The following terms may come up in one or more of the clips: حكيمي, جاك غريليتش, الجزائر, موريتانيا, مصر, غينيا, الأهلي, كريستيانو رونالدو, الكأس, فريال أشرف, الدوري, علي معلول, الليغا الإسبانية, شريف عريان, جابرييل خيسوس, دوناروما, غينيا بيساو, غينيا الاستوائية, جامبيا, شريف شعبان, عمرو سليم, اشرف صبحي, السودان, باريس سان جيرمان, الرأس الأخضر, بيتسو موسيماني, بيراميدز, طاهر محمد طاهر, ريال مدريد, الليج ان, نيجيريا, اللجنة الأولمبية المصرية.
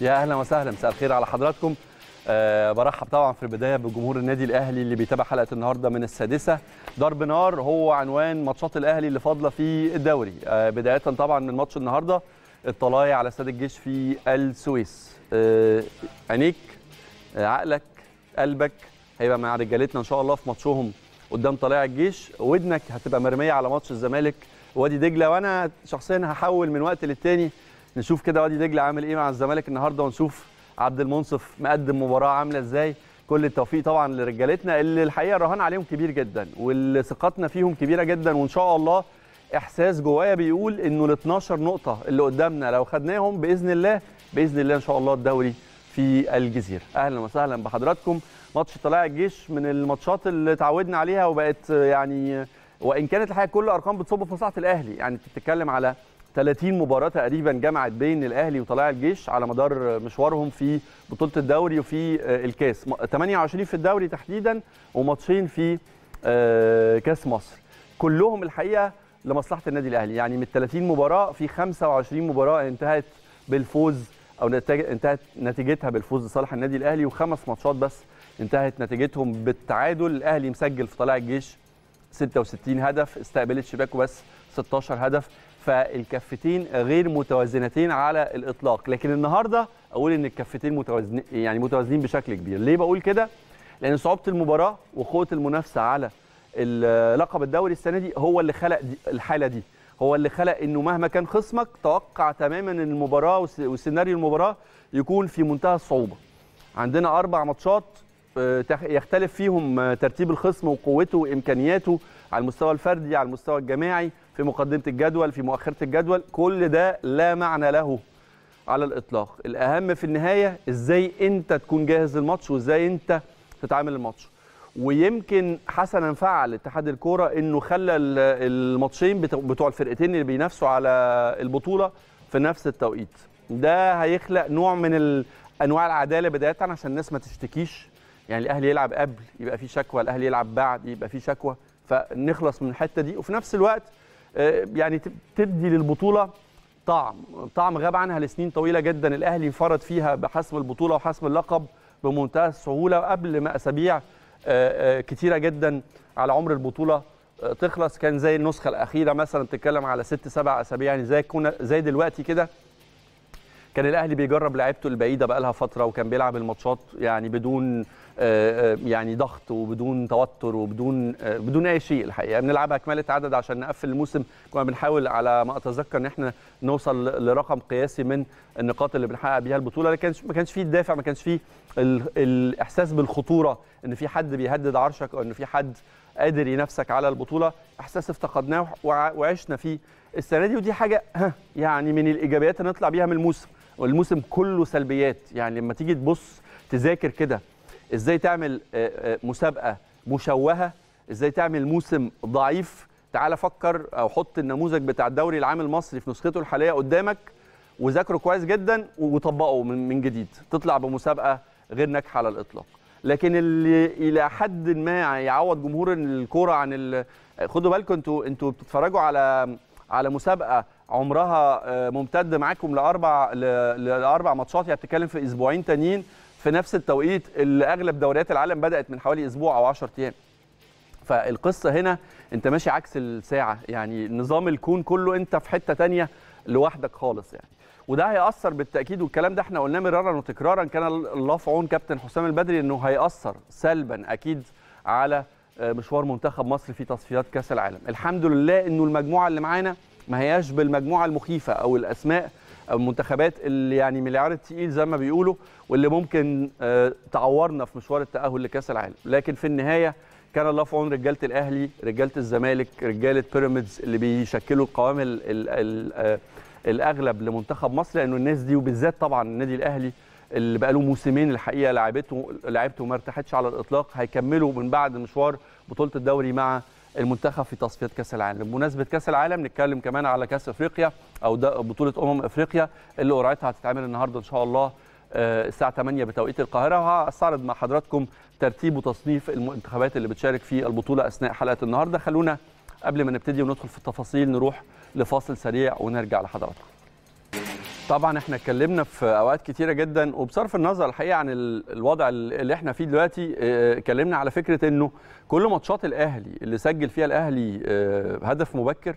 يا اهلا وسهلا، مساء الخير على حضراتكم. برحب طبعا في البدايه بجمهور النادي الاهلي اللي بيتابع حلقه النهارده من السادسه. ضرب نار هو عنوان ماتشات الاهلي اللي فاضله في الدوري. بدايه طبعا من ماتش النهارده الطلائع على استاد الجيش في السويس. عينيك، عقلك، قلبك هيبقى مع رجالتنا ان شاء الله في ماتشهم قدام طلائع الجيش، ودنك هتبقى مرميه على ماتش الزمالك وادي دجله. وانا شخصيا هحول من وقت للتاني نشوف كده وادي دجله عامل ايه مع الزمالك النهارده، ونشوف عبد المنصف مقدم مباراه عامله ازاي. كل التوفيق طبعا لرجالتنا اللي الحقيقه الرهان عليهم كبير جدا وثقتنا فيهم كبيره جدا، وان شاء الله احساس جوايا بيقول انه ال 12 نقطه اللي قدامنا لو خدناهم باذن الله ان شاء الله الدوري في الجزيره. اهلا وسهلا بحضراتكم. ماتش طلائع الجيش من الماتشات اللي اتعودنا عليها وبقت يعني، وان كانت الحقيقه كل الارقام بتصب في مصلحه الاهلي. يعني بتتكلم على 30 مباراه تقريبا جمعت بين الاهلي وطلائع الجيش على مدار مشوارهم في بطوله الدوري وفي الكاس، 28 في الدوري تحديدا وماتشين في كاس مصر، كلهم الحقيقه لمصلحه النادي الاهلي. يعني من 30 مباراه في 25 مباراه انتهت بالفوز او انتهت نتيجتها بالفوز لصالح النادي الاهلي، وخمس ماتشات بس انتهت نتيجتهم بالتعادل. الاهلي مسجل في طلائع الجيش 66 هدف، استقبلت شباكه بس 16 هدف، فالكفتين غير متوازنتين على الاطلاق. لكن النهارده اقول ان الكفتين متوازنين، يعني متوازنين بشكل كبير. ليه بقول كده؟ لان صعوبه المباراه وقوه المنافسه على لقب الدوري السنه دي هو اللي خلق الحاله دي، هو اللي خلق انه مهما كان خصمك توقع تماما ان المباراه وسيناريو المباراه يكون في منتهى الصعوبه. عندنا 4 ماتشات يختلف فيهم ترتيب الخصم وقوته وامكانياته على المستوى الفردي، على المستوى الجماعي، في مقدمه الجدول، في مؤخره الجدول. كل ده لا معنى له على الاطلاق. الاهم في النهايه ازاي انت تكون جاهز للماتش وازاي انت تتعامل الماتش. ويمكن حسنا فعل اتحاد الكرة انه خلى الماتشين بتوع الفرقتين اللي بينافسوا على البطوله في نفس التوقيت. ده هيخلق نوع من انواع العداله بدايه عشان الناس ما تشتكيش. يعني الاهلي يلعب قبل يبقى في شكوى، الاهلي يلعب بعد يبقى في شكوى، فنخلص من الحته دي. وفي نفس الوقت يعني تدي للبطوله طعم غاب عنها لسنين طويله جدا. الاهلي انفرد فيها بحسم البطوله وحسم اللقب بمنتهى السهوله قبل ما اسابيع كتيره جدا على عمر البطوله تخلص. كان زي النسخه الاخيره مثلا بتتكلم على 6-7 اسابيع، يعني زي دلوقتي كده. كان الاهلي بيجرب لعيبته البعيده بقى لها فتره، وكان بيلعب الماتشات يعني بدون يعني ضغط وبدون توتر وبدون اي شيء. الحقيقه بنلعبها كماله عدد عشان نقفل الموسم. كنا بنحاول على ما اتذكر ان احنا نوصل لرقم قياسي من النقاط اللي بنحقق بيها البطوله. ما كانش فيه الدافع، ما كانش فيه الاحساس بالخطوره ان في حد بيهدد عرشك او ان في حد قادر ينافسك على البطوله. احساس افتقدناه وعشنا فيه السنه دي، ودي حاجه يعني من الايجابيات اللي نطلع بيها من الموسم. والموسم كله سلبيات. يعني لما تيجي تبص تذاكر كده ازاي تعمل مسابقه مشوهه، ازاي تعمل موسم ضعيف. تعال فكر او حط النموذج بتاع الدوري العام المصري في نسخته الحاليه قدامك وذاكره كويس جدا وطبقه من جديد، تطلع بمسابقه غير ناجحه على الاطلاق. لكن اللي الى حد ما يعوض جمهور الكوره عن خدوا بالكم انتوا بتتفرجوا على مسابقه عمرها ممتد معاكم لاربع ماتشات، يعني بتتكلم في اسبوعين تانيين في نفس التوقيت اللي اغلب دوريات العالم بدات من حوالي اسبوع او 10 ايام. فالقصه هنا انت ماشي عكس الساعه، يعني نظام الكون كله انت في حته تانيه لوحدك خالص يعني. وده هيأثر بالتاكيد، والكلام ده احنا قلناه مرارا وتكرارا، كان الله في عون كابتن حسام البدري، انه هيأثر سلبا اكيد على مشوار منتخب مصر في تصفيات كاس العالم. الحمد لله انه المجموعه اللي معانا ما هياش بالمجموعه المخيفه او الاسماء او المنتخبات اللي يعني مليار التقيل زي ما بيقولوا، واللي ممكن تعورنا في مشوار التأهل لكاس العالم. لكن في النهايه كان الله في عون رجاله الاهلي، رجاله الزمالك، رجاله بيراميدز اللي بيشكلوا القوام الاغلب لمنتخب مصر، لانه الناس دي وبالذات طبعا النادي الاهلي اللي بقى له موسمين الحقيقه لعبته ما ارتاحتش على الاطلاق، هيكملوا من بعد مشوار بطوله الدوري مع المنتخب في تصفيات كاس العالم. بمناسبه كاس العالم نتكلم كمان على كاس افريقيا او بطوله افريقيا اللي قرعتها هتتعمل النهارده ان شاء الله الساعه 8 بتوقيت القاهره، وهستعرض مع حضراتكم ترتيب وتصنيف المنتخبات اللي بتشارك في البطوله اثناء حلقه النهارده. خلونا قبل ما نبتدي وندخل في التفاصيل نروح لفاصل سريع ونرجع لحضراتكم. طبعا احنا اتكلمنا في اوقات كتيره جدا وبصرف النظر الحقيقه عن الوضع اللي احنا فيه دلوقتي، اتكلمنا على فكره انه كل ماتشات الاهلي اللي سجل فيها الاهلي هدف مبكر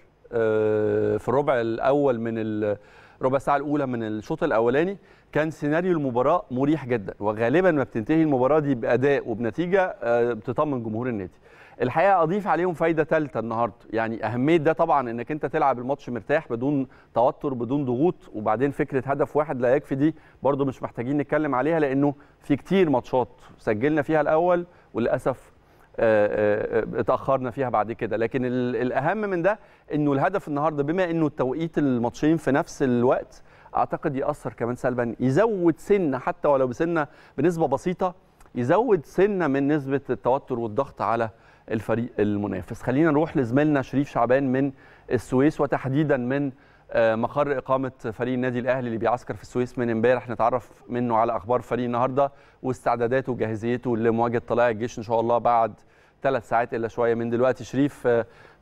في الربع الاول من الربع الساعه الاولى من الشوط الاولاني كان سيناريو المباراه مريح جدا، وغالبا ما بتنتهي المباراه دي باداء وبنتيجه بتطمن جمهور النادي. الحقيقه اضيف عليهم فايده ثالثه النهارده، يعني اهميه ده طبعا انك انت تلعب الماتش مرتاح بدون توتر بدون ضغوط، وبعدين فكره هدف واحد لا يكفي دي برضو مش محتاجين نتكلم عليها لانه في كتير ماتشات سجلنا فيها الاول وللاسف اتاخرنا فيها بعد كده، لكن الاهم من ده انه الهدف النهارده بما انه توقيت الماتشين في نفس الوقت اعتقد ياثر كمان سلبا، يزود سنه حتى ولو بسنه بنسبه بسيطه، يزود سنه من نسبه التوتر والضغط على الفريق المنافس. خلينا نروح لزميلنا شريف شعبان من السويس وتحديدا من مقر اقامه فريق النادي الاهلي اللي بيعسكر في السويس من امبارح، نتعرف منه على اخبار فريق النهارده واستعداداته وجاهزيته لمواجهه طلائع الجيش ان شاء الله بعد 3 ساعات الا شويه من دلوقتي. شريف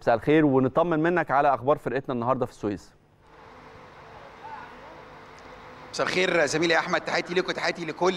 مساء الخير، ونطمن منك على اخبار فرقتنا النهارده في السويس. مساء الخير زميلي احمد، تحياتي ليك وتحياتي لكل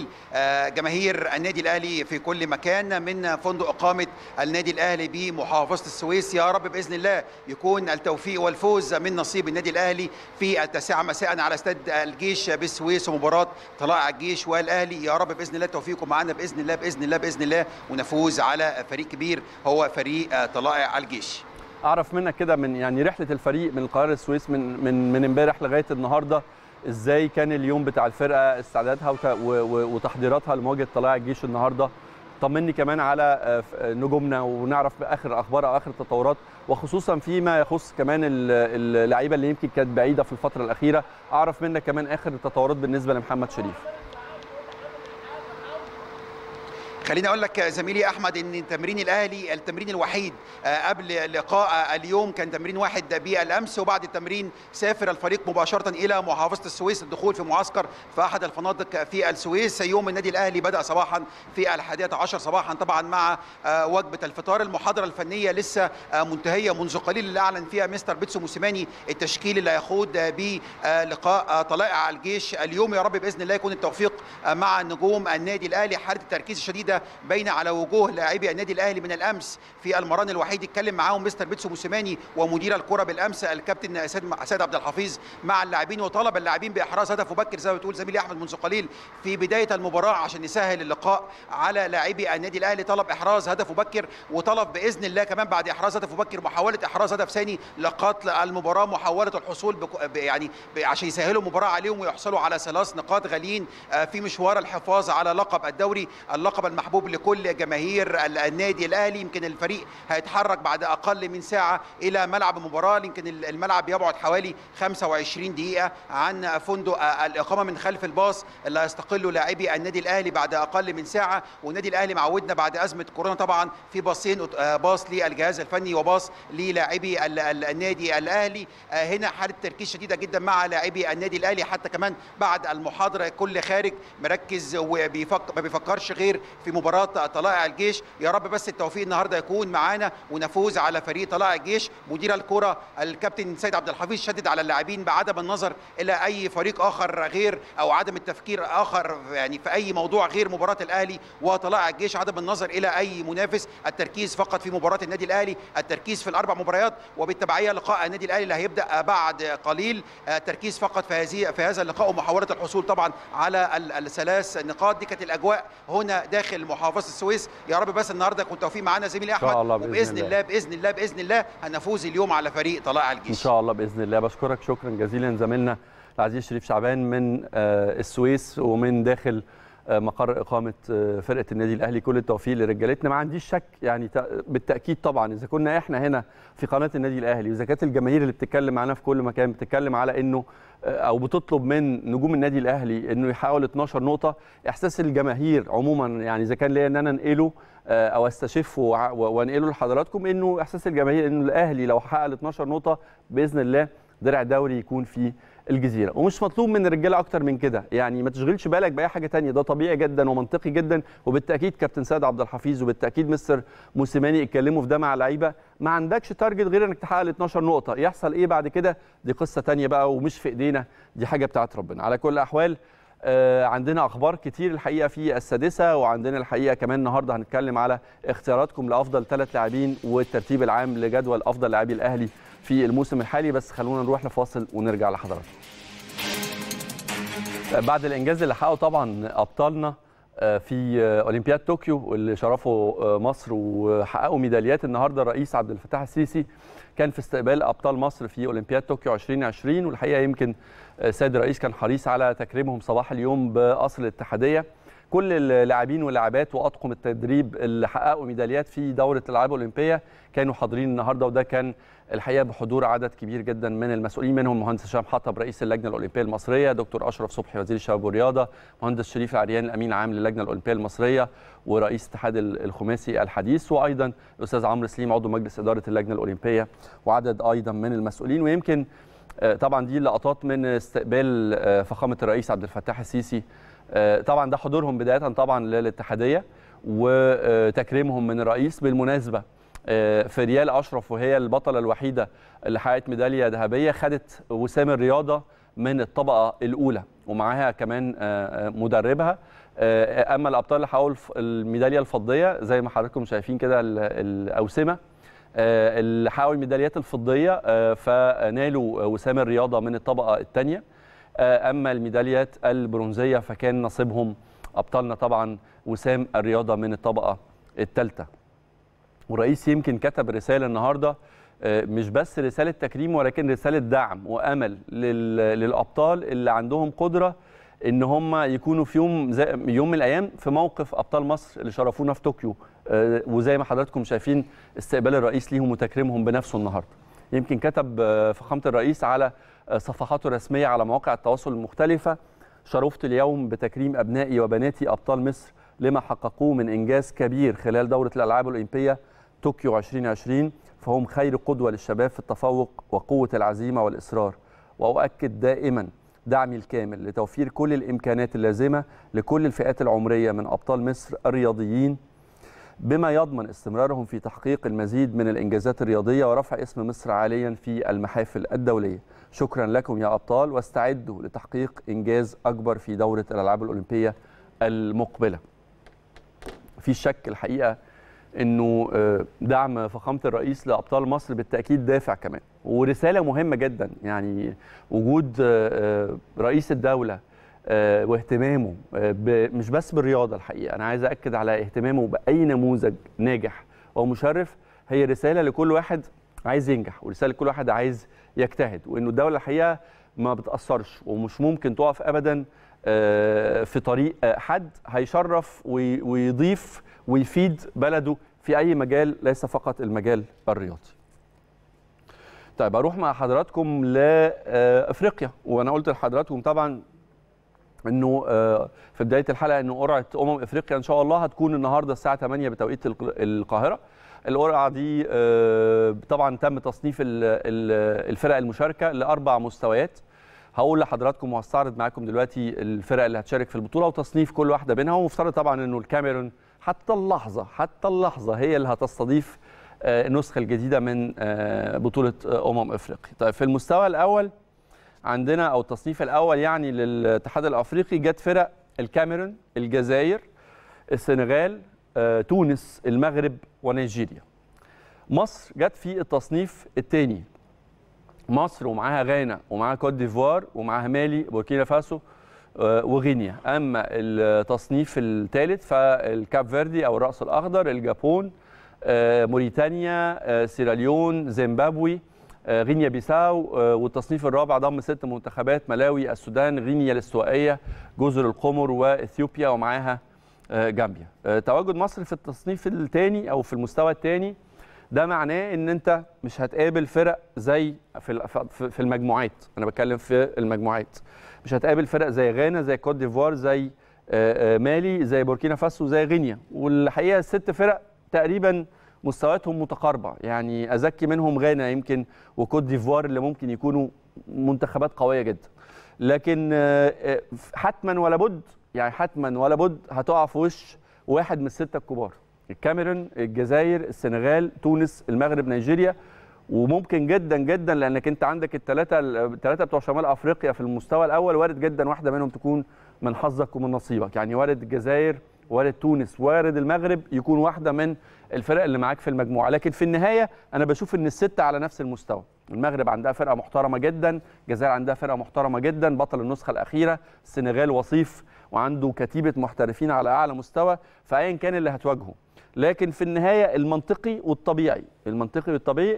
جماهير النادي الاهلي في كل مكان من فندق اقامه النادي الاهلي بمحافظه السويس. يا رب باذن الله يكون التوفيق والفوز من نصيب النادي الاهلي في 9 مساء على استاد الجيش بالسويس ومباراه طلائع الجيش والاهلي. يا رب باذن الله توفيقه معانا باذن الله باذن الله باذن الله، ونفوز على فريق كبير هو فريق طلائع الجيش. اعرف منك كده من يعني رحله الفريق من القاهره السويس من امبارح لغايه النهارده، ازاي كان اليوم بتاع الفرقه استعدادها وتحضيراتها لمواجهه طلائع الجيش النهارده؟ طمني كمان على نجومنا ونعرف اخر اخبار او اخر التطورات، وخصوصا فيما يخص كمان اللعيبه اللي يمكن كانت بعيده في الفتره الاخيره، اعرف منك كمان اخر التطورات بالنسبه لمحمد شريف. خليني اقول لك زميلي احمد ان تمرين الاهلي التمرين الوحيد قبل لقاء اليوم كان تمرين واحد بالامس، وبعد التمرين سافر الفريق مباشره الى محافظه السويس للدخول في معسكر في احد الفنادق في السويس. يوم النادي الاهلي بدا صباحا في 11 صباحا طبعا مع وجبه الفطار. المحاضره الفنيه لسه منتهيه منذ قليل اللي اعلن فيها مستر بيتسو موسيماني التشكيل اللي هيخوض بلقاء طلائع الجيش اليوم. يا رب باذن الله يكون التوفيق مع نجوم النادي الاهلي. حاله التركيز الشديد باين على وجوه لاعبي النادي الاهلي من الامس في المران الوحيد اتكلم معاهم مستر بيتسو موسيماني ومدير الكره بالامس الكابتن سيد عبد الحفيظ مع اللاعبين، وطلب اللاعبين باحراز هدف مبكر زي ما بتقول زميلي احمد منذ قليل في بدايه المباراه عشان نسهل اللقاء على لاعبي النادي الاهلي. طلب احراز هدف مبكر، وطلب باذن الله كمان بعد احراز هدف مبكر محاوله احراز هدف ثاني لقتل المباراه، محاوله الحصول عشان يسهلوا المباراه عليهم ويحصلوا على 3 نقاط غاليين في مشوار الحفاظ على لقب الدوري، اللقب المحبوب لكل جماهير النادي الاهلي. يمكن الفريق هيتحرك بعد اقل من ساعه الى ملعب المباراه، يمكن الملعب يبعد حوالي 25 دقيقه عن فندق الاقامه من خلف الباص اللي هيستقلوا لاعبي النادي الاهلي بعد اقل من ساعه. والنادي الاهلي معودنا بعد ازمه كورونا طبعا في باصين، باص للجهاز الفني وباص للاعبي النادي الاهلي. هنا حاله تركيز شديده جدا مع لاعبي النادي الاهلي، حتى كمان بعد المحاضره كل خارج مركز وما بيفكرش غير في مباراة طلائع الجيش. يا رب بس التوفيق النهارده يكون معانا ونفوز على فريق طلائع الجيش. مدير الكرة الكابتن سيد عبد الحفيظ شدد على اللاعبين بعدم النظر الى اي فريق اخر غير او عدم التفكير اخر يعني في اي موضوع غير مباراة الاهلي وطلائع الجيش، عدم النظر الى اي منافس، التركيز فقط في مباراة النادي الاهلي، التركيز في ال4 مباريات وبالتبعية لقاء النادي الاهلي اللي هيبدا بعد قليل، التركيز فقط في هذا اللقاء ومحاولة الحصول طبعا على ال3 نقاط. دي كانت الاجواء هنا داخل محافظه السويس. يا رب بس النهارده يكون توفيق معانا زميلي احمد، وباذن الله باذن الله باذن الله هنفوز اليوم على فريق طلائع الجيش ان شاء الله باذن الله. بشكرك شكرا جزيلا زميلنا العزيز شريف شعبان من السويس ومن داخل مقر اقامه فرقه النادي الاهلي. كل التوفيق لرجالتنا، ما عنديش شك يعني بالتاكيد طبعا اذا كنا احنا هنا في قناه النادي الاهلي واذا كانت الجماهير اللي بتتكلم معانا في كل مكان بتتكلم على انه او بتطلب من نجوم النادي الاهلي انه يحاول 12 نقطه، احساس الجماهير عموما يعني اذا كان ليا ان انا انقله او استشفه وانقله لحضراتكم، انه احساس الجماهير انه الاهلي لو حقق 12 نقطه باذن الله درع دوري يكون فيه الجزيره، ومش مطلوب من الرجاله اكتر من كده، يعني ما تشغلش بالك باي حاجه ثانيه، ده طبيعي جدا ومنطقي جدا. وبالتاكيد كابتن سيد عبد الحفيظ وبالتاكيد مستر موسيماني اتكلموا في ده مع اللعيبه، ما عندكش تارجت غير انك تحقق 12 نقطه، يحصل ايه بعد كده دي قصه ثانيه بقى ومش في ايدينا، دي حاجه بتاعت ربنا. على كل الاحوال عندنا اخبار كتير الحقيقه في السادسه، وعندنا الحقيقه كمان النهارده هنتكلم على اختياراتكم لافضل 3 لاعبين والترتيب العام لجدول افضل لاعبي الاهلي في الموسم الحالي. بس خلونا نروح لفاصل ونرجع لحضراتكم. بعد الانجاز اللي حققه طبعا ابطالنا في اولمبياد طوكيو اللي شرفوا مصر وحققوا ميداليات، النهارده الرئيس عبد الفتاح السيسي كان في استقبال ابطال مصر في اولمبياد طوكيو 2020، والحقيقه يمكن السيد الرئيس كان حريص على تكريمهم صباح اليوم بقصر الاتحاديه. كل اللاعبين واللاعبات واطقم التدريب اللي حققوا ميداليات في دوره الالعاب الاولمبيه كانوا حاضرين النهارده، وده كان الحقيقه بحضور عدد كبير جدا من المسؤولين، منهم مهندس هشام حطب رئيس اللجنه الاولمبيه المصريه، دكتور اشرف صبحي وزير الشباب والرياضه، مهندس شريف عريان الامين العام للجنه الاولمبيه المصريه ورئيس اتحاد الخماسي الحديث، وايضا الاستاذ عمرو سليم عضو مجلس اداره اللجنه الاولمبيه، وعدد ايضا من المسؤولين. ويمكن طبعا دي لقطات من استقبال فخامه الرئيس عبد الفتاح السيسي، طبعا ده حضورهم بدايه طبعا للاتحاديه وتكريمهم من الرئيس. بالمناسبه فريال اشرف وهي البطله الوحيده اللي حققت ميداليه ذهبيه خدت وسام الرياضه من الطبقه الاولى ومعاها كمان مدربها. اما الابطال اللي حققوا الميداليه الفضيه زي ما حضراتكم شايفين كده الاوسمه، اللي حققوا الميداليات الفضيه فنالوا وسام الرياضه من الطبقه الثانيه، اما الميداليات البرونزيه فكان نصيبهم ابطالنا طبعا وسام الرياضه من الطبقه الثالثه. والرئيس يمكن كتب رساله النهارده مش بس رساله تكريم ولكن رساله دعم وامل للابطال اللي عندهم قدره ان هم يكونوا في يوم من الايام في موقف ابطال مصر اللي شرفونا في طوكيو، وزي ما حضراتكم شايفين استقبال الرئيس ليهم وتكريمهم بنفسه النهارده. يمكن كتب فخامه الرئيس على صفحاته الرسميه على مواقع التواصل المختلفه: شرفت اليوم بتكريم ابنائي وبناتي ابطال مصر لما حققوه من انجاز كبير خلال دوره الالعاب الاولمبيه طوكيو 2020، فهم خير قدوه للشباب في التفوق وقوه العزيمه والاصرار، واؤكد دائما دعمي الكامل لتوفير كل الامكانات اللازمه لكل الفئات العمريه من ابطال مصر الرياضيين، بما يضمن استمرارهم في تحقيق المزيد من الانجازات الرياضيه ورفع اسم مصر عاليا في المحافل الدوليه. شكرا لكم يا ابطال، واستعدوا لتحقيق انجاز اكبر في دوره الالعاب الاولمبيه المقبله. مفيش شك الحقيقه انه دعم فخامه الرئيس لابطال مصر بالتاكيد دافع كمان ورساله مهمه جدا، يعني وجود رئيس الدوله واهتمامه مش بس بالرياضه، الحقيقه انا عايز اكد على اهتمامه باي نموذج ناجح ومشرف، هي رساله لكل واحد عايز ينجح ورساله لكل واحد عايز يجتهد، وانه الدوله الحقيقه ما بتاثرش ومش ممكن تقف ابدا في طريق حد هيشرف ويضيف ويفيد بلده في اي مجال ليس فقط المجال الرياضي. طيب اروح مع حضراتكم لافريقيا، وانا قلت لحضراتكم طبعا انه في بدايه الحلقه انه قرعه افريقيا ان شاء الله هتكون النهارده الساعه 8 بتوقيت القاهره. القرعه دي طبعا تم تصنيف الفرق المشاركه لاربع مستويات، هقول لحضراتكم وهستعرض معاكم دلوقتي الفرق اللي هتشارك في البطوله وتصنيف كل واحده منها. ومفترض طبعا انه الكاميرون حتى اللحظه هي اللي هتستضيف النسخه الجديده من بطوله افريقيا. طيب في المستوى الاول عندنا او التصنيف الاول يعني للاتحاد الافريقي جت فرق الكاميرون، الجزائر، السنغال، تونس، المغرب ونيجيريا. مصر جت في التصنيف الثاني، مصر ومعاها غانا ومعاها كوت ديفوار ومعاها مالي، بوركينا فاسو وغينيا. اما التصنيف الثالث فالكاب فيردي او الراس الاخضر، الجابون، موريتانيا، سيراليون، زيمبابوي، غينيا بيساو. والتصنيف الرابع ضم 6 منتخبات: ملاوي، السودان، غينيا الاستوائيه، جزر القمر واثيوبيا ومعاها جامبيا. تواجد مصر في التصنيف الثاني او في المستوى الثاني ده معناه ان انت مش هتقابل فرق زي في المجموعات، انا بتكلم في المجموعات مش هتقابل فرق زي غانا، زي كوت ديفوار، زي مالي، زي بوركينا فاسو، زي غينيا. والحقيقه 6 فرق تقريبا مستوياتهم متقاربه، يعني ازكي منهم غانا يمكن وكوت ديفوار اللي ممكن يكونوا منتخبات قويه جدا، لكن حتما ولا بد يعني حتما ولا بد هتقع في وش واحد من السته الكبار: الكاميرون، الجزائر، السنغال، تونس، المغرب، نيجيريا. وممكن جدا جدا لانك انت عندك الثلاثه بتوع شمال افريقيا في المستوى الاول، وارد جدا واحده منهم تكون من حظك ومن نصيبك. يعني وارد الجزائر، وارد تونس، وارد المغرب يكون واحده من الفرق اللي معاك في المجموعه. لكن في النهايه انا بشوف ان السته على نفس المستوى. المغرب عندها فرقه محترمه جدا، الجزائر عندها فرقه محترمه جدا، بطل النسخه الاخيره، السنغال وصيف وعنده كتيبه محترفين على اعلى مستوى، فايا كان اللي هتواجهه. لكن في النهايه المنطقي والطبيعي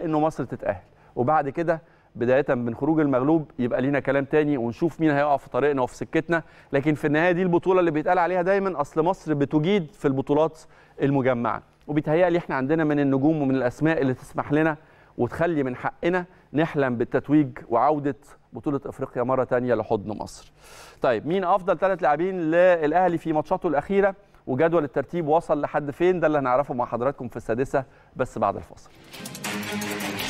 انه مصر تتاهل، وبعد كده بدايه من خروج المغلوب يبقى لينا كلام تاني ونشوف مين هيقع في طريقنا وفي سكتنا. لكن في النهايه دي البطوله اللي بيتقال عليها دايما اصل مصر بتجيد في البطولات المجمعه، وبيتهيألي احنا عندنا من النجوم ومن الاسماء اللي تسمح لنا وتخلي من حقنا نحلم بالتتويج وعوده بطوله افريقيا مره تانيه لحضن مصر. طيب، مين افضل ثلاث لاعبين للاهلي في ماتشاته الاخيره وجدول الترتيب وصل لحد فين؟ ده اللي هنعرفه مع حضراتكم في السادسه بس بعد الفاصل.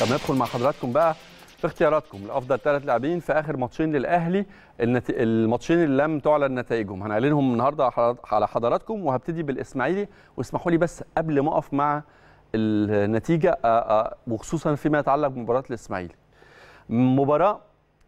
طب ندخل مع حضراتكم بقى في اختياراتكم لافضل ثلاث لاعبين في اخر ماتشين للاهلي، الماتشين اللي لم تعلن نتائجهم هنعلنهم النهارده على حضراتكم. وهبتدي بالاسماعيلي، واسمحوا لي بس قبل ما اقف مع النتيجه وخصوصا فيما يتعلق بمباراه الاسماعيلي، مباراه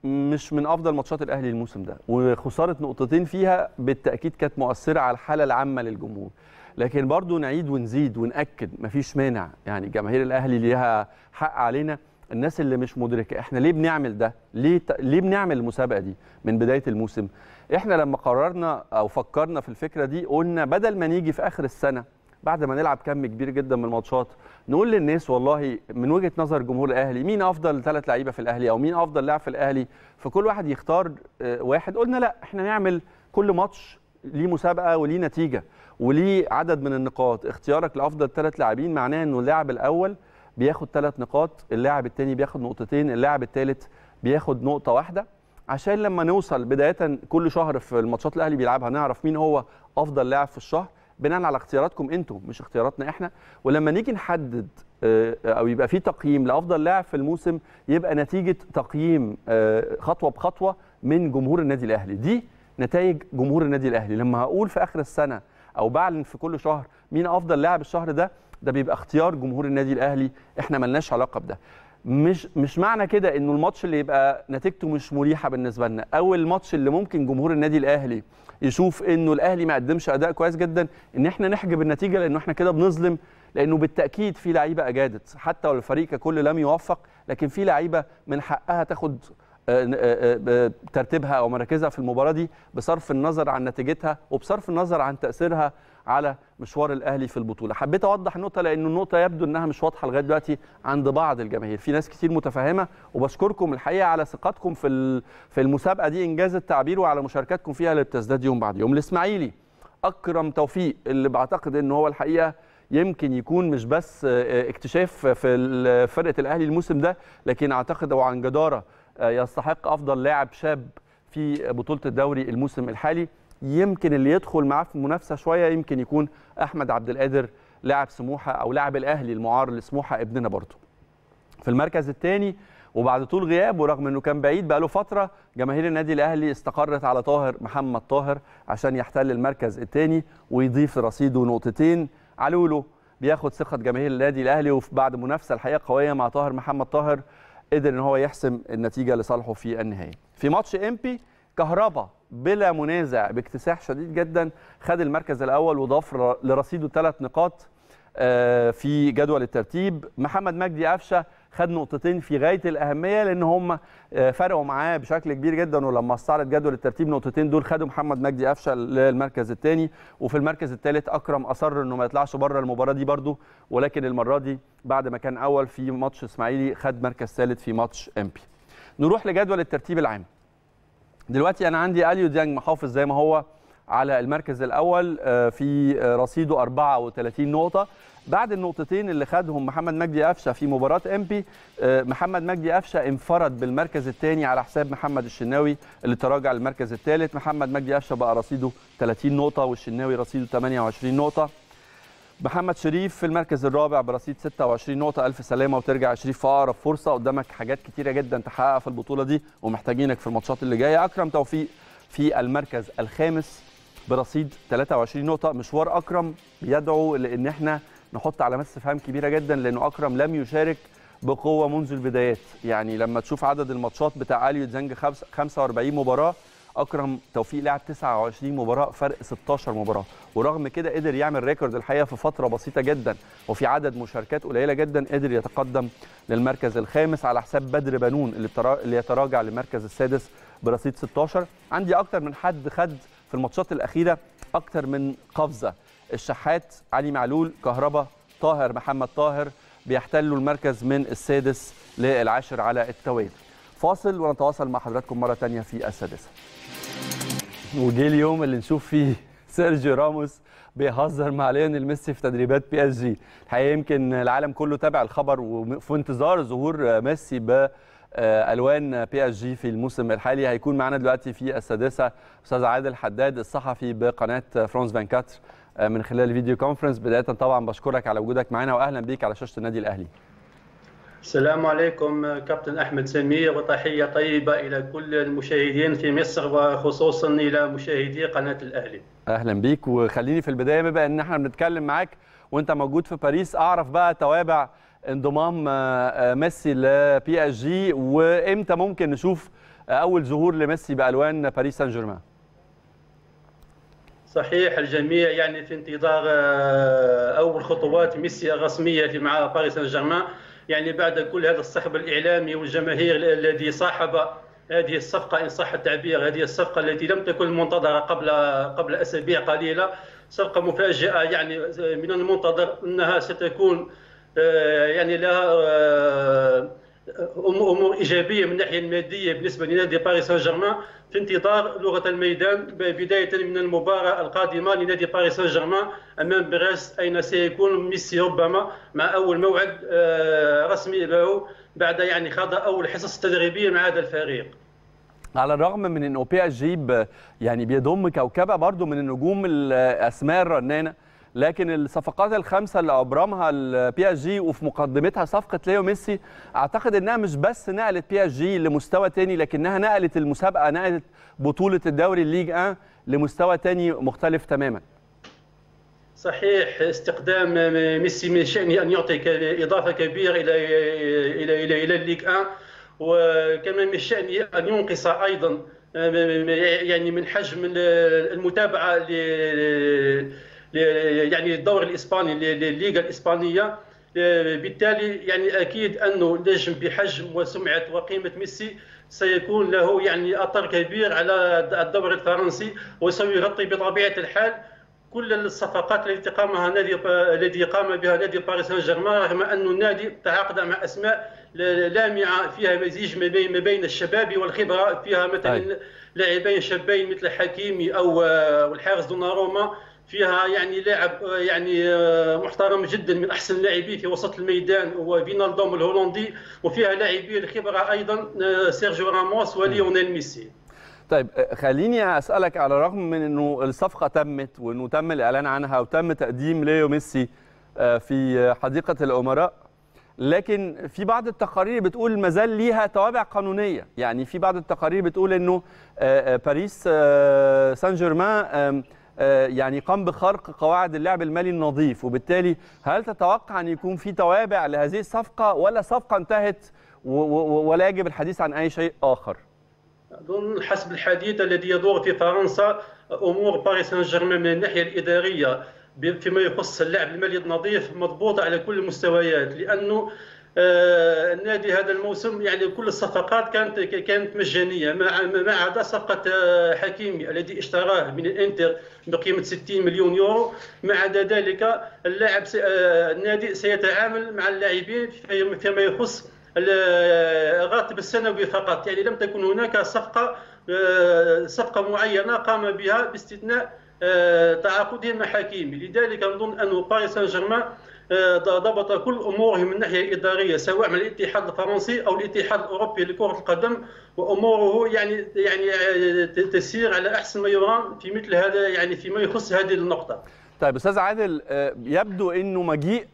مش من افضل ماتشات الاهلي الموسم ده، وخساره نقطتين فيها بالتاكيد كانت مؤثره على الحاله العامه للجمهور. لكن برضو نعيد ونزيد وناكد مفيش مانع، يعني جماهير الاهلي ليها حق علينا. الناس اللي مش مدركه احنا ليه بنعمل ده، ليه بنعمل المسابقه دي من بدايه الموسم. احنا لما قررنا او فكرنا في الفكره دي قلنا بدل ما نيجي في اخر السنه بعد ما نلعب كم كبير جدا من الماتشات نقول للناس والله من وجهه نظر جمهور الاهلي مين افضل ثلاث لعيبه في الاهلي او مين افضل لاعب في الاهلي، فكل واحد يختار واحد. قلنا لا، احنا نعمل كل ماتش ليه مسابقه وليه نتيجه وليه عدد من النقاط. اختيارك لافضل ثلاث لاعبين معناه انه اللاعب الاول بياخد 3 نقاط، اللاعب الثاني بياخد 2 نقطة، اللاعب الثالث بياخد 1 نقطة، عشان لما نوصل بدايه كل شهر في الماتشات الاهلي بيلعبها نعرف مين هو افضل لاعب في الشهر بناء على اختياراتكم انتم مش اختياراتنا احنا. ولما نيجي نحدد او يبقى في تقييم لافضل لاعب في الموسم يبقى نتيجه تقييم خطوه بخطوه من جمهور النادي الاهلي. دي نتائج جمهور النادي الاهلي. لما هقول في اخر السنه او بعلن في كل شهر مين افضل لاعب الشهر ده بيبقى اختيار جمهور النادي الاهلي، احنا ملناش علاقه بده. مش معنى كده انه الماتش اللي يبقى نتيجته مش مريحه بالنسبه لنا او الماتش اللي ممكن جمهور النادي الاهلي يشوف انه الاهلي ما قدمش اداء كويس جدا ان احنا نحجب النتيجه، لانه احنا كده بنظلم. لانه بالتاكيد في لعيبه اجادت حتى لو الفريق ككل لم يوفق، لكن في لعيبه من حقها تاخد ترتيبها او مراكزها في المباراه دي بصرف النظر عن نتيجتها وبصرف النظر عن تاثيرها على مشوار الاهلي في البطوله. حبيت اوضح النقطه لان النقطه يبدو انها مش واضحه لغايه دلوقتي عند بعض الجماهير، في ناس كتير متفاهمه، وبشكركم الحقيقه على ثقتكم في المسابقه دي انجاز التعبير وعلى مشاركاتكم فيها اللي بتزداد يوم بعد يوم. الاسماعيلي اكرم توفيق اللي بعتقد ان هو الحقيقه يمكن يكون مش بس اكتشاف في فرقه الاهلي الموسم ده، لكن اعتقد وعن جداره يستحق افضل لاعب شاب في بطوله الدوري الموسم الحالي. يمكن اللي يدخل معاه في المنافسه شويه يمكن يكون احمد عبد القادر لاعب سموحه او لاعب الاهلي المعار لسموحه ابننا برضه. في المركز الثاني وبعد طول غياب ورغم انه كان بعيد بقى له فتره، جماهير النادي الاهلي استقرت على طاهر محمد طاهر عشان يحتل المركز الثاني ويضيف رصيده 2 نقط. علولو بياخد ثقه جماهير النادي الاهلي، وبعد منافسه الحقيقه قويه مع طاهر محمد طاهر قدر ان هو يحسم النتيجه لصالحه في النهايه. في ماتش امبي كهربا بلا منازع باكتساح شديد جدا خد المركز الاول وضاف لرصيده 3 نقاط في جدول الترتيب. محمد مجدي أفشة خد 2 نقطة في غايه الاهميه لان هم فرقوا معاه بشكل كبير جدا، ولما استعرض جدول الترتيب 2 نقطة دول خدوا محمد مجدي أفشة للمركز الثاني. وفي المركز الثالث اكرم اصر انه ما يطلعش بره المباراه دي برده، ولكن المره دي بعد ما كان اول في ماتش اسماعيلي خد مركز ثالث في ماتش امبي. نروح لجدول الترتيب العام دلوقتي. انا عندي اليو ديانج محافظ زي ما هو على المركز الاول في رصيده 34 نقطه بعد النقطتين اللي خدهم محمد مجدي أفشة في مباراه امبي. محمد مجدي أفشة انفرد بالمركز الثاني على حساب محمد الشناوي اللي تراجع للمركز الثالث. محمد مجدي أفشة بقى رصيده 30 نقطه والشناوي رصيده 28 نقطه. محمد شريف في المركز الرابع برصيد 26 نقطة. ألف سلامة وترجع يا شريف في أقرب فرصة. قدامك حاجات كتيرة جدا تحققها في البطولة دي ومحتاجينك في الماتشات اللي جاية. أكرم توفيق في المركز الخامس برصيد 23 نقطة. مشوار أكرم بيدعو لأن احنا نحط علامات استفهام كبيرة جدا، لأنه أكرم لم يشارك بقوة منذ البدايات. يعني لما تشوف عدد الماتشات بتاع أليو ديانج 45 مباراة، أكرم توفيق لعب 29 مباراة، فرق 16 مباراة، ورغم كده قدر يعمل ريكورد الحقيقة في فترة بسيطة جدا وفي عدد مشاركات قليلة جدا. قدر يتقدم للمركز الخامس على حساب بدر بنون اللي يتراجع للمركز السادس برصيد 16. عندي أكتر من حد خد في الماتشات الأخيرة أكتر من قفزة. الشحات، علي معلول، كهربا، طاهر محمد طاهر بيحتلوا المركز من السادس للعاشر على التوالي. فاصل ونتواصل مع حضراتكم مرة تانية في السادسة. وجه اليوم اللي نشوف فيه سيرجيو راموس بيهزر مع ليونيل ميسي في تدريبات بي اس جي. الحقيقه يمكن العالم كله تابع الخبر وفي انتظار ظهور ميسي بألوان بي اس جي في الموسم الحالي. هيكون معنا دلوقتي في السادسة استاذ عادل حداد الصحفي بقناة فرانس 24 من خلال فيديو كونفرنس. بداية طبعا بشكرك على وجودك معنا واهلا بيك على شاشة النادي الاهلي. السلام عليكم كابتن أحمد سمير، وتحية طيبة إلى كل المشاهدين في مصر وخصوصا إلى مشاهدي قناة الأهلي. أهلا بيك. وخليني في البداية بما أن احنا بنتكلم معاك وأنت موجود في باريس، أعرف بقى توابع انضمام ميسي لبي اس جي وإمتى ممكن نشوف أول ظهور لميسي بألوان باريس سان جيرمان. صحيح، الجميع يعني في انتظار أول خطوات ميسي الرسمية مع باريس سان جيرمان، يعني بعد كل هذا الصخب الإعلامي والجماهير الذي صاحب هذه الصفقة إن صح التعبير. هذه الصفقة التي لم تكن منتظرة قبل أسابيع قليلة، صفقة مفاجئة، يعني من المنتظر أنها ستكون يعني لها أمور إيجابية من الناحية المادية بالنسبة لنادي باريس سان جيرمان، في انتظار لغة الميدان بداية من المباراة القادمة لنادي باريس سان جيرمان أمام بيرس، أين سيكون ميسي ربما مع أول موعد رسمي له بعد يعني خاض أول حصص تدريبية مع هذا الفريق. على الرغم من أن بي إس جي يعني بيضم كوكبة برضو من النجوم الأسماء الرنانة، لكن الصفقات الخمسه اللي ابرمها البي اس جي وفي مقدمتها صفقه ليو ميسي، اعتقد انها مش بس نقلت بي اس جي لمستوى تاني، لكنها نقلت المسابقه، نقلت بطوله الدوري الليج ان لمستوى تاني مختلف تماما. صحيح، استخدام ميسي من شأنه ان يعطي اضافه كبيره الى الى الى, إلى الليج ان، وكمان من شأنه ان ينقص ايضا يعني من حجم المتابعه يعني الدوري الاسباني الليغا الاسبانيه. بالتالي يعني اكيد انه نجم بحجم وسمعه وقيمه ميسي سيكون له يعني اثر كبير على الدوري الفرنسي، وسيغطي بطبيعه الحال كل الصفقات التي قام بها نادي باريس سان جيرمان، رغم ان النادي تعاقد مع اسماء لامعه فيها مزيج ما بين الشباب والخبره، فيها مثلا لاعبين شابين مثل حكيمي او الحارس دوناروما، فيها يعني لاعب يعني محترم جدا من احسن اللاعبين في وسط الميدان هو فينالدوم الهولندي، وفيها لاعبي الخبره ايضا سيرجيو راموس وليونيل ميسي. طيب خليني اسالك، على الرغم من انه الصفقه تمت وانه تم الاعلان عنها وتم تقديم ليو ميسي في حديقه الامراء، لكن في بعض التقارير بتقول ما زال ليها توابع قانونيه، يعني في بعض التقارير بتقول انه باريس سان جيرمان يعني قام بخرق قواعد اللعب المالي النظيف، وبالتالي هل تتوقع ان يكون في توابع لهذه الصفقه ولا صفقه انتهت ولا يجب الحديث عن اي شيء اخر؟ اظن حسب الحديث الذي يدور في فرنسا امور باريس سان جيرمان من الناحيه الاداريه فيما يخص اللعب المالي النظيف مضبوطه على كل المستويات، لانه النادي هذا الموسم يعني كل الصفقات كانت مجانيه ما عدا صفقه حكيمي الذي اشتراه من الانتر بقيمه 60 مليون يورو. ما عدا ذلك اللاعب النادي سيتعامل مع اللاعبين فيما يخص الراتب السنوي فقط، يعني لم تكن هناك صفقه معينه قام بها باستثناء تعاقده مع حكيمي. لذلك نظن أن باريس سان جيرمان ضبط كل أموره من الناحية الإدارية سواء مع الاتحاد الفرنسي أو الاتحاد الأوروبي لكرة القدم، وأموره يعني تسير على أحسن ما يرام في مثل هذا يعني فيما يخص هذه النقطة. طيب استاذ عادل، يبدو انه مجيء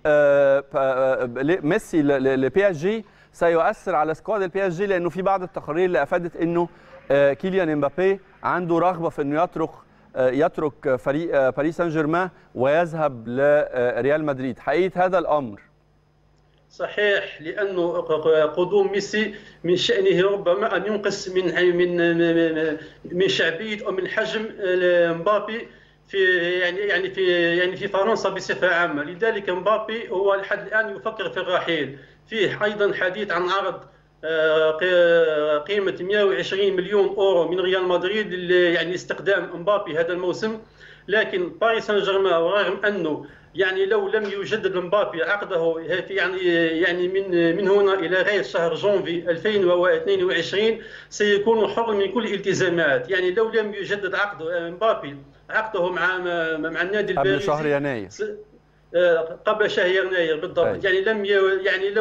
ميسي لبي اس جي سيؤثر على سكواد البي اس جي، لانه في بعض التقارير اللي افادت انه كيليان مبابي عنده رغبه في انه يترك فريق باريس سان جيرمان ويذهب لريال مدريد. حقيقه هذا الامر صحيح، لانه قدوم ميسي من شانه ربما ان ينقص من شعبيه او من حجم مبابي في فرنسا بصفه عامه. لذلك مبابي هو لحد الان يفكر في الرحيل. فيه ايضا حديث عن عرض قيمه 120 مليون اورو من ريال مدريد استخدام مبابي هذا الموسم، لكن باريس سان جيرمان ورغم انه لو لم يجدد مبابي عقده من هنا الى غايه شهر جونفي 2022 سيكون حر من كل الالتزامات. لو لم يجدد عقده مبابي عقده مع النادي الباريسي قبل شهر يناير بالضبط. أي.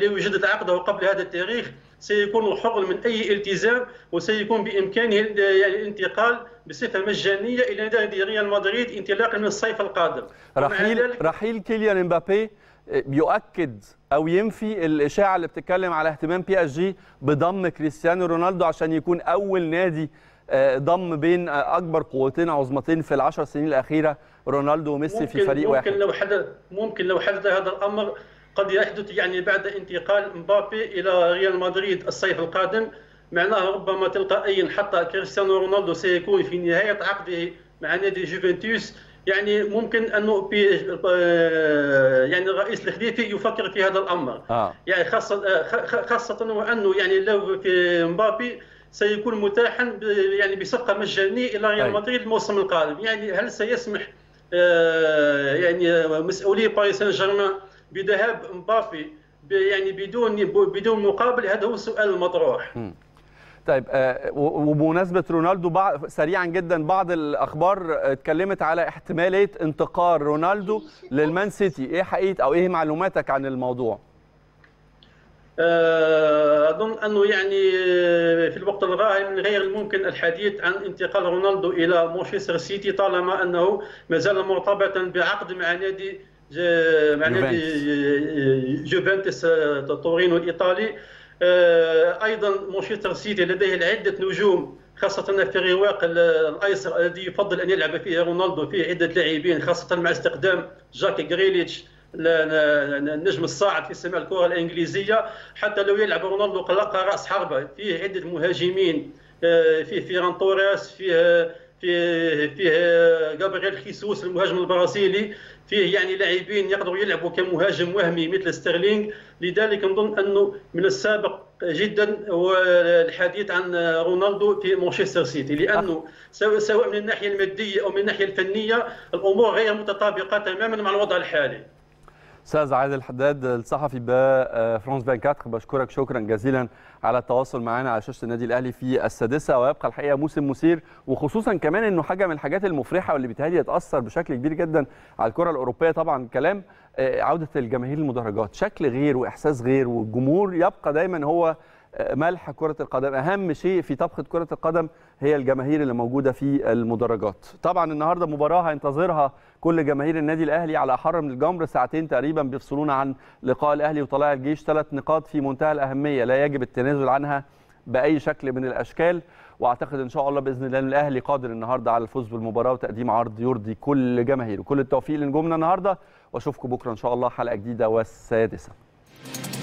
لو يجدد عقده قبل هذا التاريخ سيكون حر من اي التزام، وسيكون بامكانه الانتقال بصفه مجانيه الى نادي ريال مدريد انطلاقا من الصيف القادم. رحيل كيليان مبابي بيؤكد او ينفي الاشاعه اللي بتتكلم على اهتمام بي اس جي بضم كريستيانو رونالدو عشان يكون اول نادي ضم بين اكبر قوتين عظمتين في العشر سنين الاخيره، رونالدو وميسي في فريق واحد. ممكن لو حدث هذا الامر قد يحدث بعد انتقال مبابي الى ريال مدريد الصيف القادم، معناه ربما تلقائيا حتى كريستيانو رونالدو سيكون في نهايه عقده مع نادي يوفنتوس. ممكن انه الرئيس الخليفي يفكر في هذا الامر. خاصه وانه لو في مبابي سيكون متاحا بصفقه مجانيه الى ريال مدريد الموسم القادم. هل سيسمح مسؤولي باريس سان جيرمان بذهاب مبابي بدون مقابل؟ هذا هو السؤال المطروح. طيب وبمناسبه رونالدو سريعا جدا، بعض الاخبار اتكلمت على احتماليه انتقال رونالدو للمان سيتي، ايه حقيقه او ايه معلوماتك عن الموضوع؟ أظن أنه في الوقت الراهن من غير الممكن الحديث عن انتقال رونالدو إلى مانشستر سيتي، طالما أنه ما زال مرتبطا بعقد مع نادي يوفنتوس تورينو الإيطالي. أيضا مانشستر سيتي لديه عدة نجوم، خاصة في الرواق الأيسر الذي يفضل أن يلعب فيه رونالدو، فيه عدة لاعبين خاصة مع استخدام جاك غريليتش النجم الصاعد في سماء الكره الانجليزيه. حتى لو يلعب رونالدو قلق راس حربه، فيه عده مهاجمين، فيه فيران توريس، فيه جابرييل خيسوس المهاجم البرازيلي، فيه لاعبين يقدروا يلعبوا كمهاجم وهمي مثل ستيرلينغ. لذلك نظن انه من السابق جدا والحديث عن رونالدو في مانشستر سيتي، لانه سواء من الناحيه الماديه او من الناحيه الفنيه الامور غير متطابقه تماما مع الوضع الحالي. أستاذ عادل حداد الصحفي بفرانس 24، بشكرك شكرا جزيلا على التواصل معنا على شاشة النادي الأهلي في السادسة، ويبقى الحقيقة موسم مثير، وخصوصا كمان أنه حاجة من الحاجات المفرحة واللي بتهيألي يتأثر بشكل كبير جدا على الكرة الأوروبية طبعا كلام عودة الجماهير المدرجات، شكل غير وإحساس غير، والجمهور يبقى دايما هو ملح كرة القدم، أهم شيء في طبخة كرة القدم هي الجماهير اللي موجودة في المدرجات. طبعا النهاردة مباراة هينتظرها كل جماهير النادي الأهلي على أحر من الجمر، ساعتين تقريبا بيفصلونا عن لقاء الأهلي وطلائع الجيش، 3 نقاط في منتهى الأهمية لا يجب التنازل عنها بأي شكل من الأشكال، وأعتقد إن شاء الله بإذن الله الأهلي قادر النهاردة على الفوز بالمباراة وتقديم عرض يرضي كل جماهيره. كل التوفيق لنجومنا النهاردة، وأشوفكم بكرة إن شاء الله حلقة جديدة والسادسة.